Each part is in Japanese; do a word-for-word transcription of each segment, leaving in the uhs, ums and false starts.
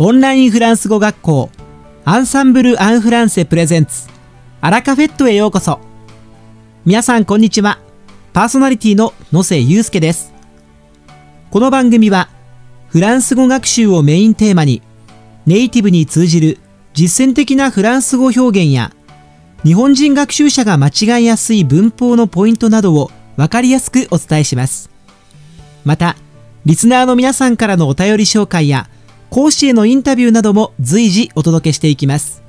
オンラインフランス語学校アンサンブル・アン・フランセプレゼンツアラカフェットへようこそ。皆さんこんにちは。パーソナリティの野瀬祐介です。この番組はフランス語学習をメインテーマに、ネイティブに通じる実践的なフランス語表現や、日本人学習者が間違いやすい文法のポイントなどを分かりやすくお伝えします。また、リスナーの皆さんからのお便り紹介や講師へのインタビューなども随時お届けしていきます。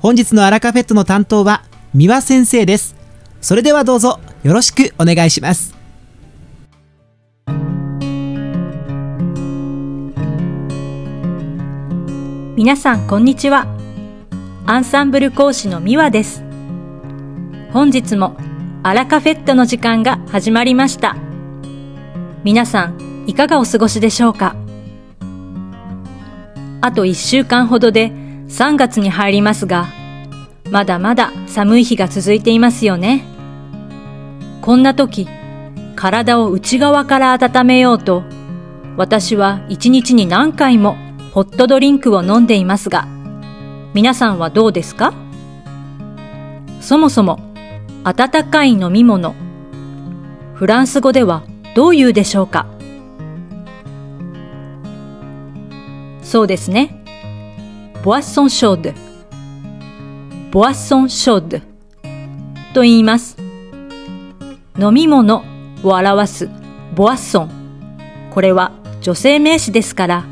本日のアラカフェットの担当は三輪先生です。それではどうぞよろしくお願いします。皆さんこんにちは。アンサンブル講師の三輪です。本日もアラカフェットの時間が始まりました。皆さんいかがお過ごしでしょうか。あといっしゅうかんほどでさんがつに入りますが、まだまだ寒い日が続いていますよね。こんな時、体を内側から温めようと、私はいちにちに何回もホットドリンクを飲んでいますが、皆さんはどうですか？そもそも、温かい飲み物、フランス語ではどういうでしょうか？そうですね。ボアソンショード、ボアソンショードと言います。飲み物を表すボアソン。これは女性名詞ですから、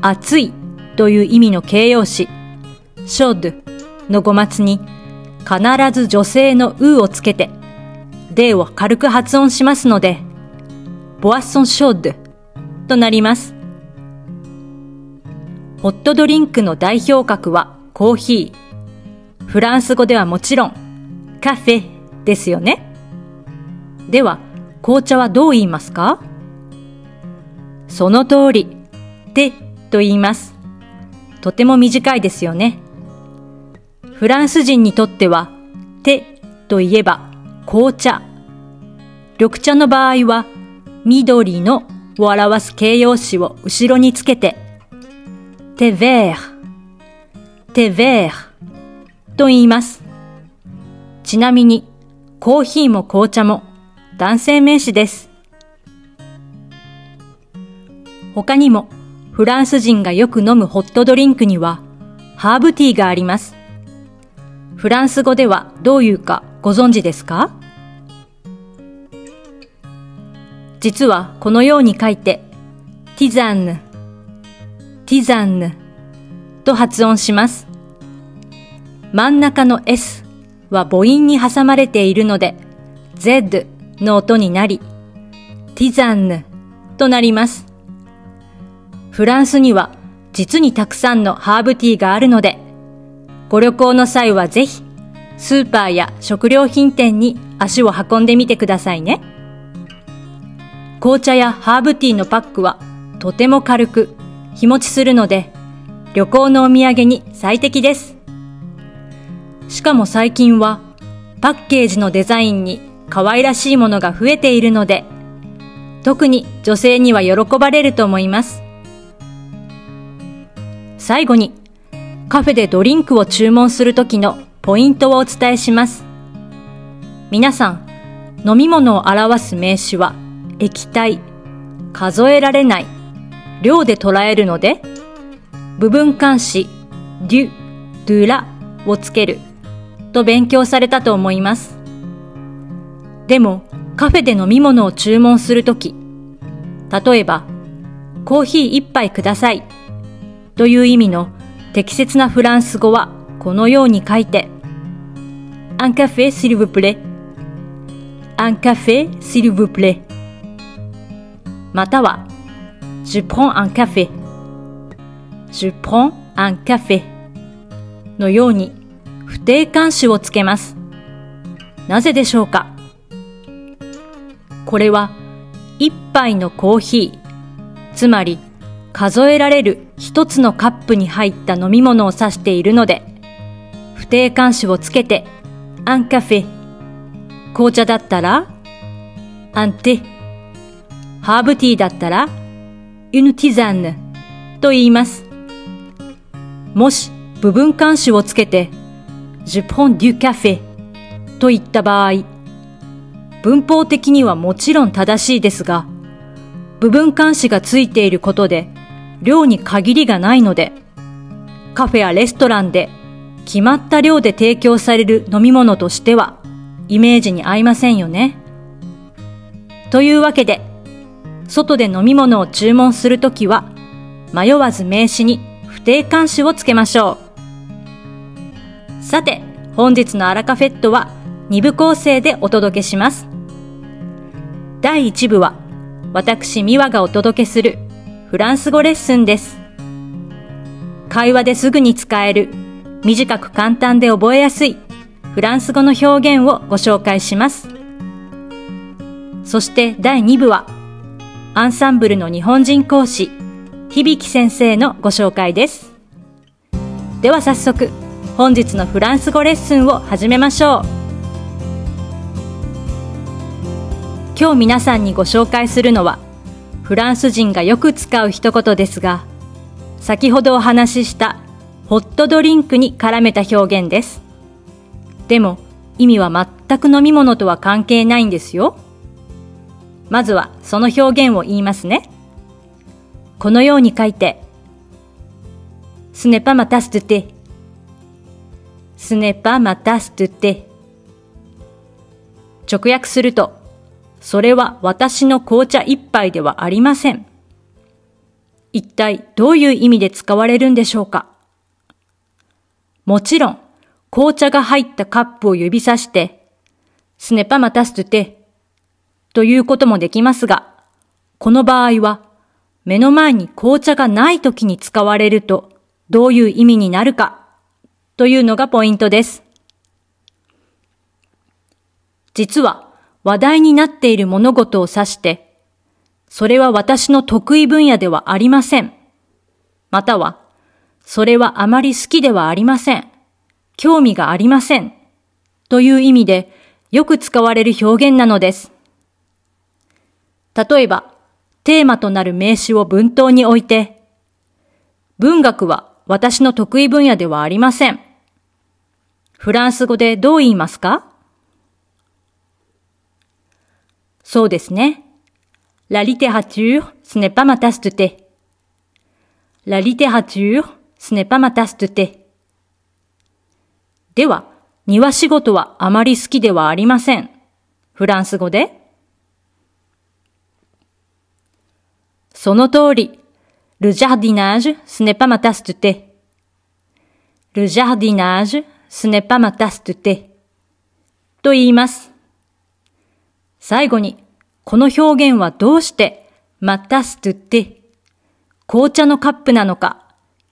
熱いという意味の形容詞、ショードの語末に必ず女性のうをつけて、でを軽く発音しますので、ボアソンショードとなります。ホットドリンクの代表格はコーヒー。フランス語ではもちろんカフェですよね。では、紅茶はどう言いますか？その通り、テと言います。とても短いですよね。フランス人にとってはテといえば紅茶。緑茶の場合は緑のを表す形容詞を後ろにつけてテヴェール、テヴェールと言います。ちなみにコーヒーも紅茶も男性名詞です。他にもフランス人がよく飲むホットドリンクにはハーブティーがあります。フランス語ではどういうかご存知ですか？実はこのように書いてティザンヌ、ティザンヌと発音します。真ん中の S は母音に挟まれているので Z の音になり、ティザンヌとなります。フランスには実にたくさんのハーブティーがあるので、ご旅行の際はぜひスーパーや食料品店に足を運んでみてくださいね。紅茶やハーブティーのパックはとても軽く日持ちするので、旅行のお土産に最適です。しかも最近はパッケージのデザインに可愛らしいものが増えているので、特に女性には喜ばれると思います。最後に、カフェでドリンクを注文するときのポイントをお伝えします。皆さん、飲み物を表す名詞は液体、数えられない、量で捉えるので、部分冠詞デュ、ドゥラをつけると勉強されたと思います。でも、カフェで飲み物を注文するとき、例えば、コーヒー一杯くださいという意味の適切なフランス語はこのように書いてUn café s'il vous plaît Un café s'il vous plaît または Je prends un café Je prends un café のように不定冠詞をつけます。なぜでしょうか？これは一杯のコーヒー、つまり数えられる一つのカップに入った飲み物を指しているので、不定冠詞をつけてアンカフェ、紅茶だったらアンテ、ハーブティーだったらユヌティザンヌと言います。もし部分冠詞をつけて Je prends du café と言った場合、文法的にはもちろん正しいですが、部分冠詞がついていることで量に限りがないので、カフェやレストランで決まった量で提供される飲み物としてはイメージに合いませんよね。というわけで、外で飲み物を注文するときは迷わず名詞に不定冠詞をつけましょう。さて、本日のアラカフェットはに部構成でお届けします。だいいち部は私ミワがお届けするフランス語レッスンです。会話ですぐに使える、短く簡単で覚えやすいフランス語の表現をご紹介します。そしてだいに部はアンサンブルの日本人講師、響先生のご紹介です。では早速、本日のフランス語レッスンを始めましょう。今日皆さんにご紹介するのは、フランス人がよく使う一言ですが、先ほどお話ししたホットドリンクに絡めた表現です。でも、意味は全く飲み物とは関係ないんですよ。まずはその表現を言いますね。このように書いて、Ce n'est pas ma tasse de thé. Ce n'est pas ma tasse de thé. 直訳すると、それは私の紅茶一杯ではありません。一体どういう意味で使われるんでしょうか。もちろん、紅茶が入ったカップを指さして、Ce n'est pas ma tasse de thé ということもできますが、この場合は、目の前に紅茶がない時に使われるとどういう意味になるかというのがポイントです。実は話題になっている物事を指して、それは私の得意分野ではありません。または、それはあまり好きではありません。興味がありません。という意味でよく使われる表現なのです。例えば、テーマとなる名詞を文頭に置いて、文学は私の得意分野ではありません。フランス語でどう言いますか？そうですね。La littérature, ce n'est pas ma tasse de thé. La littérature, ce n'est pas ma tasse de thé. では、庭仕事はあまり好きではありません。フランス語で？その通り、Le jardinage, ce n'est pas ma tasse de thé. Le jardinage, ce n'est pas ma tasse de thé. と言います。最後に、この表現はどうして、ma tasse de thé、紅茶のカップなのか、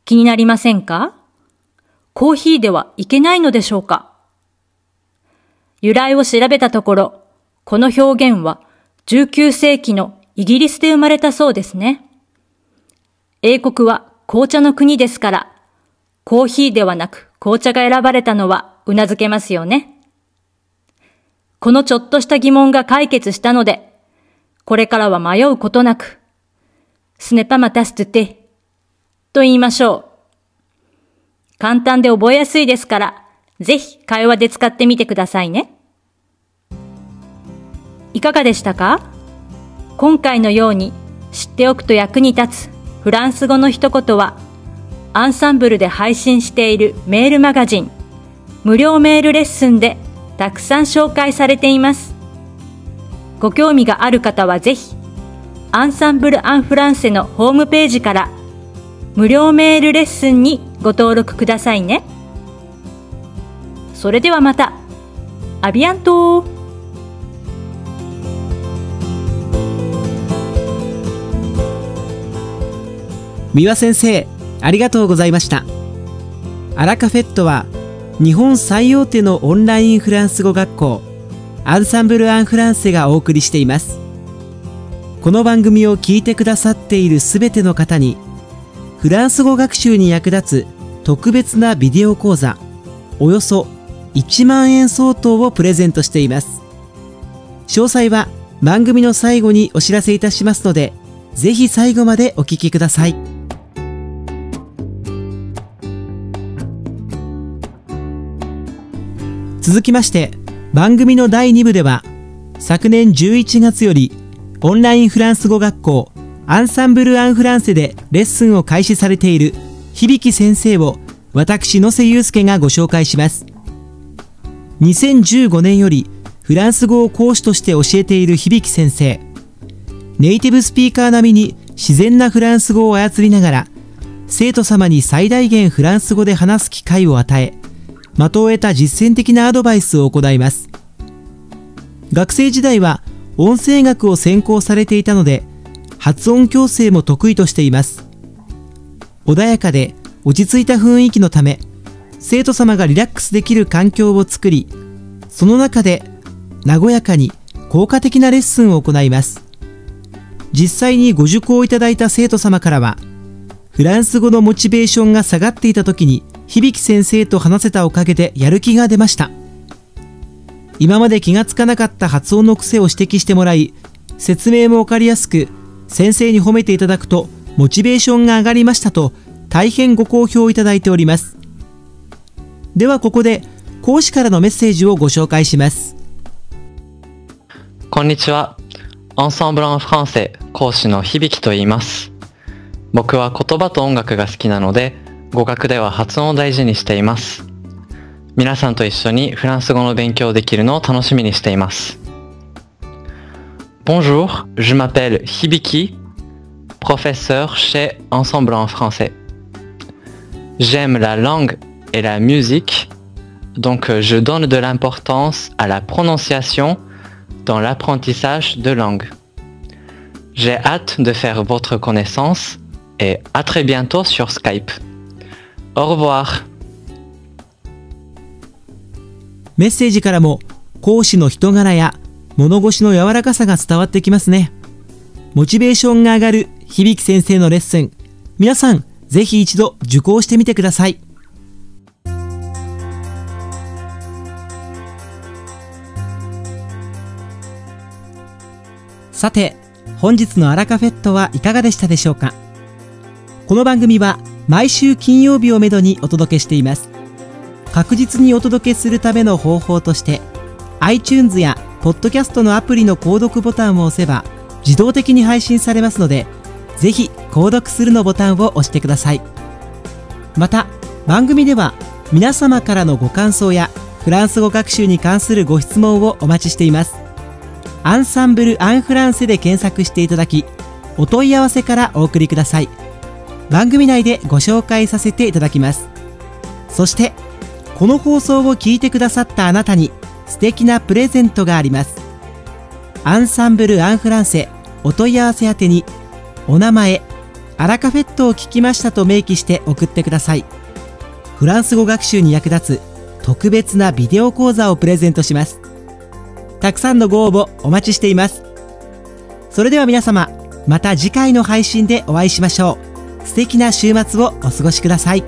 気になりませんか？コーヒーではいけないのでしょうか？由来を調べたところ、この表現はじゅうきゅう世紀のイギリスで生まれたそうですね。英国は紅茶の国ですから、コーヒーではなく紅茶が選ばれたのは頷けますよね。このちょっとした疑問が解決したので、これからは迷うことなく、Ce n'est pas ma tasse de thé と言いましょう。簡単で覚えやすいですから、ぜひ会話で使ってみてくださいね。いかがでしたか？今回のように知っておくと役に立つフランス語の一言は、アンサンブルで配信しているメールマガジン、無料メールレッスンでたくさん紹介されています。ご興味がある方はぜひ、アンサンブル・アン・フランセのホームページから無料メールレッスンにご登録くださいね。それではまた、アビアントー。ミワ先生、ありがとうございました。アラカフェットは日本最大手のオンラインフランス語学校アンサンブル・アン・フランセがお送りしています。この番組を聞いてくださっているすべての方にフランス語学習に役立つ特別なビデオ講座およそいちまんえん相当をプレゼントしています。詳細は番組の最後にお知らせいたしますので、ぜひ最後までお聞きください。続きまして番組のだいにぶでは、昨年じゅういちがつよりオンラインフランス語学校アンサンブル・アン・フランセでレッスンを開始されている響先生を私野瀬祐介がご紹介します。にせんじゅうごねんよりフランス語を講師として教えている響先生、ネイティブスピーカー並みに自然なフランス語を操りながら、生徒様に最大限フランス語で話す機会を与え、的を得た実践的なアドバイスを行います。学生時代は音声学を専攻されていたので、発音矯正も得意としています。穏やかで落ち着いた雰囲気のため、生徒様がリラックスできる環境を作り、その中で和やかに効果的なレッスンを行います。実際にご受講いただいた生徒様からは、フランス語のモチベーションが下がっていた時に響先生と話せたおかげでやる気が出ました、今まで気がつかなかった発音の癖を指摘してもらい、説明も分かりやすく先生に褒めていただくとモチベーションが上がりましたと、大変ご好評いただいております。ではここで講師からのメッセージをご紹介します。こんにちは、アンサンブル・アン・フランセ講師の響と言います。僕は言葉と音楽が好きなので、語学では発音を大事にしています。皆さんと一緒にフランス語の勉強できるのを楽しみにしています。 Bonjour, je m'appelle Hibiki, professeur chez Ensemble en français. J'aime la langue et la musique, donc je donne de l'importance à la prononciation dans l'apprentissage de langue. J'ai hâte de faire votre connaissance et à très bientôt sur Skype. Au revoir. メッセージからも講師の人柄や物腰の柔らかさが伝わってきますね。モチベーションが上がる響先生のレッスン、皆さんぜひ一度受講してみてください。さて本日のアラカフェットはいかがでしたでしょうか。この番組は毎週金曜日をめどにお届けしています。確実にお届けするための方法として、 iTunes やポッドキャストのアプリの購読ボタンを押せば自動的に配信されますので、ぜひ購読するのボタンを押してください。また番組では皆様からのご感想やフランス語学習に関するご質問をお待ちしています。アンサンブル・アン・フランセで検索していただき、お問い合わせからお送りください。番組内でご紹介させていただきます。そしてこの放送を聞いてくださったあなたに素敵なプレゼントがあります。アンサンブル・アン・フランセお問い合わせ宛てに、お名前、アラカフェットを聞きましたと明記して送ってください。フランス語学習に役立つ特別なビデオ講座をプレゼントします。たくさんのご応募お待ちしています。それでは皆様、また次回の配信でお会いしましょう。素敵な週末をお過ごしください。